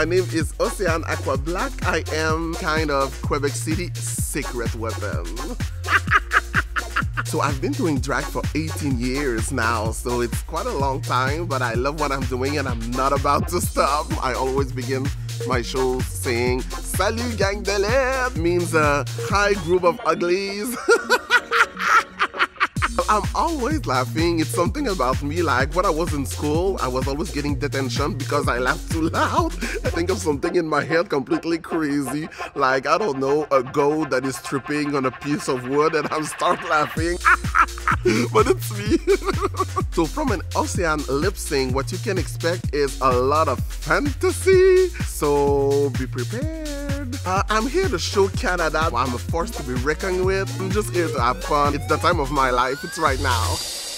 My name is Océane Aqua Black. I am kind of Quebec City secret weapon. So I've been doing drag for 18 years now, so it's quite a long time, but I love what I'm doing and I'm not about to stop. I always begin my shows saying, "Salut gang de l'air," means a high group of uglies. I'm always laughing. It's something about me. Like when I was in school, I was always getting detention because I laughed too loud. I think of something in my head completely crazy. Like, I don't know, a goat that is tripping on a piece of wood and I start laughing. But it's me. So from an Océane lip sync, what you can expect is a lot of fantasy. So be prepared. I'm here to show Canada I'm a force to be reckoned with. I'm just here to have fun. It's the time of my life. It's right now.